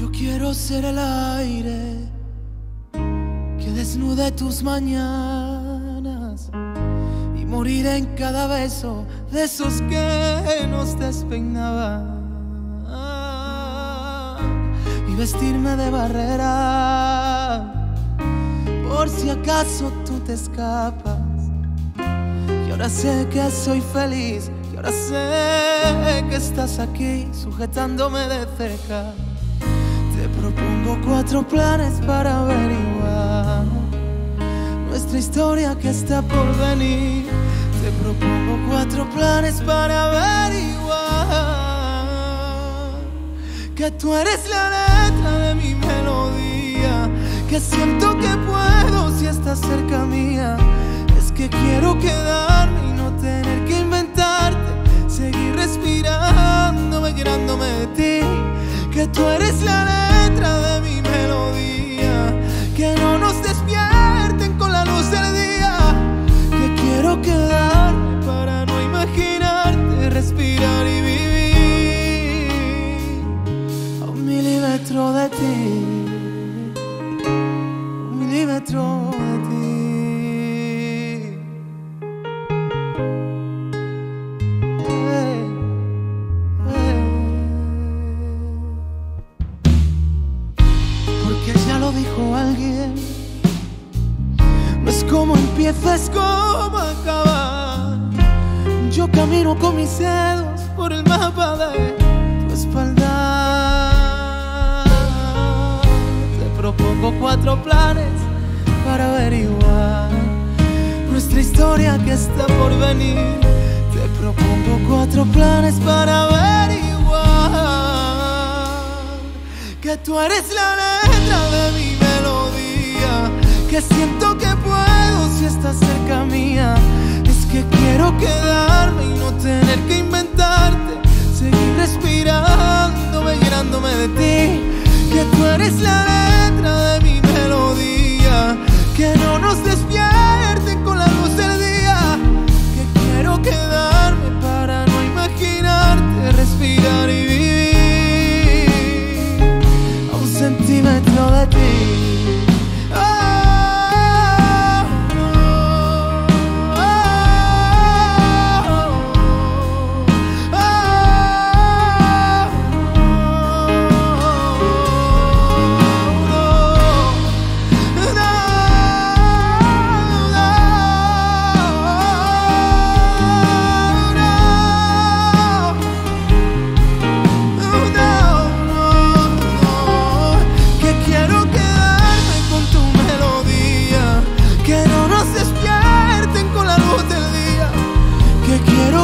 Yo quiero ser el aire que desnude tus mañanas y morir en cada beso de esos que nos despeinaban, y vestirme de barrera por si acaso tú te escapas. Y ahora sé que soy feliz, y ahora sé que estás aquí sujetándome de cerca. Te propongo 4 planes para averiguar nuestra historia que está por venir. Te propongo 4 planes para averiguar que tú eres la letra de mi melodía, que siento que puedo si estás cerca mía. Que quiero quedarme y no tener que inventarte, seguir respirándome, llenándome de ti, que tú eres la letra de mi melodía, que no nos despierten con la luz del día, que quiero quedarme para no imaginarte, respirar y vivir a 1 milímetro de ti, 1 milímetro de ti. Dijo alguien, no es como empieza, es como acaba. Yo camino con mis dedos por el mapa de tu espalda. Te propongo 4 planes para averiguar nuestra historia que está por venir. Te propongo 4 planes para averiguar que tú eres la letra de mi melodía, que siento que puedo si estás cerca mía. Es que quiero quedarme y no tener que inventarte, seguir respirándome, llenándome de ti, que tú eres la letra de mi melodía, que no nos despierten con la luz del día, que quiero quedarme para no imaginarte, respirar y vivir centímetro de ti.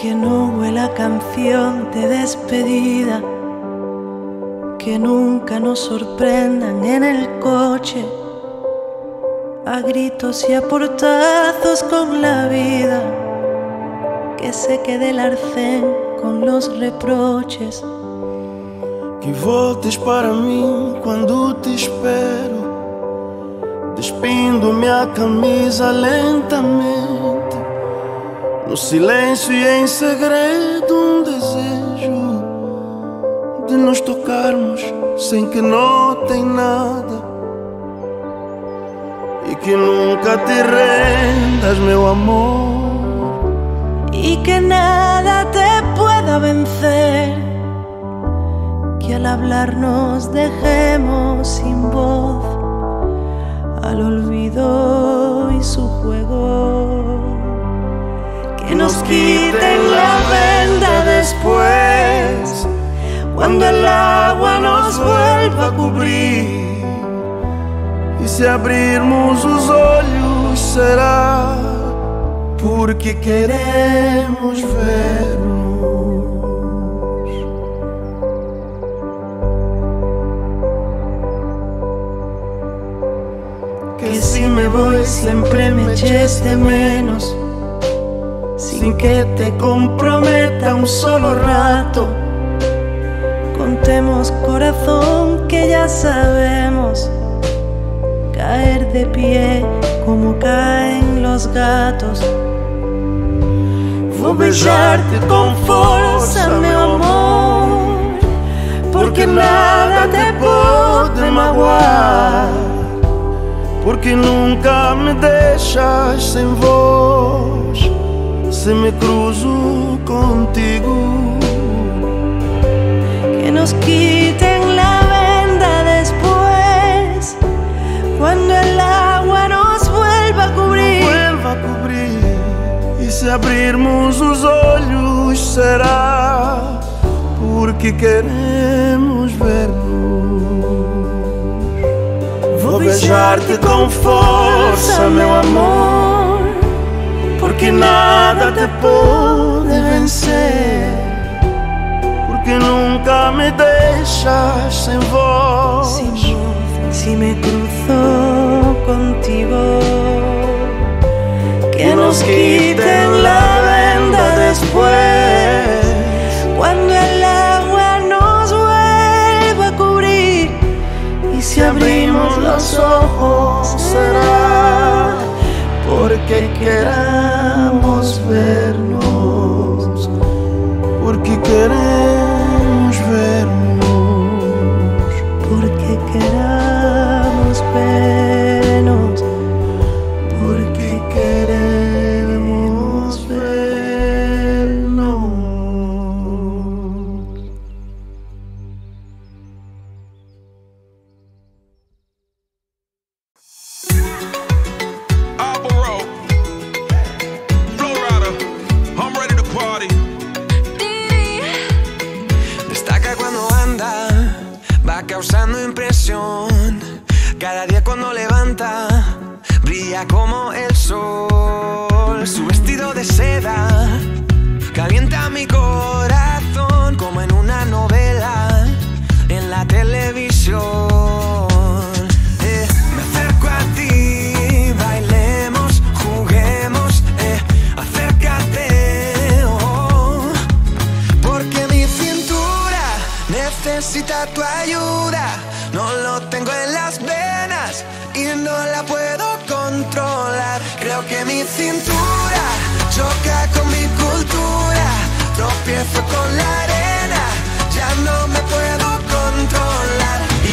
Que no huela canción de despedida, que nunca nos sorprendan en el coche, a gritos y a portazos con la vida, que se quede el arcén con los reproches. Que voltes para mim quando te espero, despindo minha camisa lentamente, no silêncio e em segredo desejo de nos tocarmos sem que notem nada. Que nunca te rendas, meu amor. que nada te pueda vencer, que al hablar nos dejemos sin voz al olvido y su juego, que nos quiten la venda después, cuando el agua nos vuelva a cubrir, y si abrirmos os olhos será porque queremos vernos. Que si me voy siempre me eches de menos, sin que te comprometa un solo rato. Contemos, corazón, que ya sabemos caer de pie como caen los gatos. Vou beijarte com força, meu amor, porque nada te pode magoar, porque nunca me deixas sem voz se me cruzo contigo. Que nos quiten la venda después, cuando el agua nos vuelva a cubrir, e se abrirmos os olhos será porque queremos ver-nos. Vou beijar-te com força, meu amor, porque nada te pode vencer, porque nunca me deixas sem voz se me cruzo contigo. Que nos quiten la venda después, cuando el agua nos vuelva a cubrir, y si abrimos los ojos será porque queramos vernos, porque queremos vernos, porque queramos vernos, porque queremos.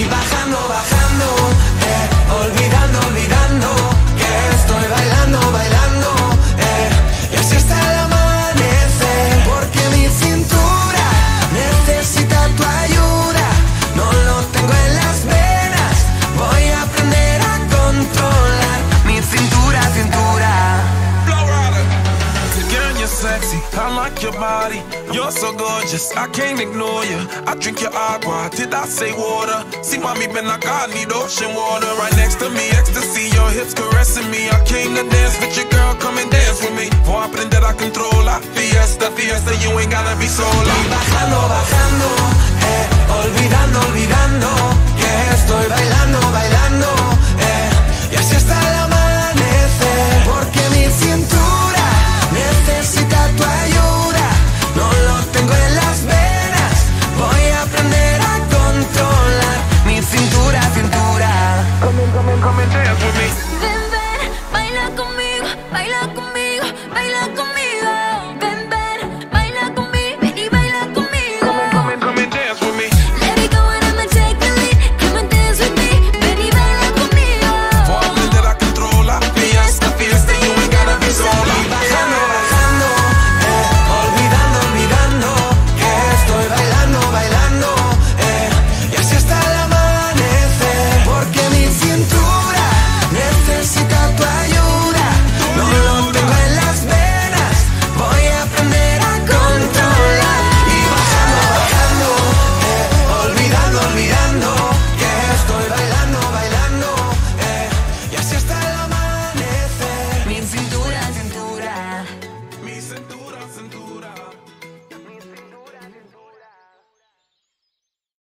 Bajando, bajando.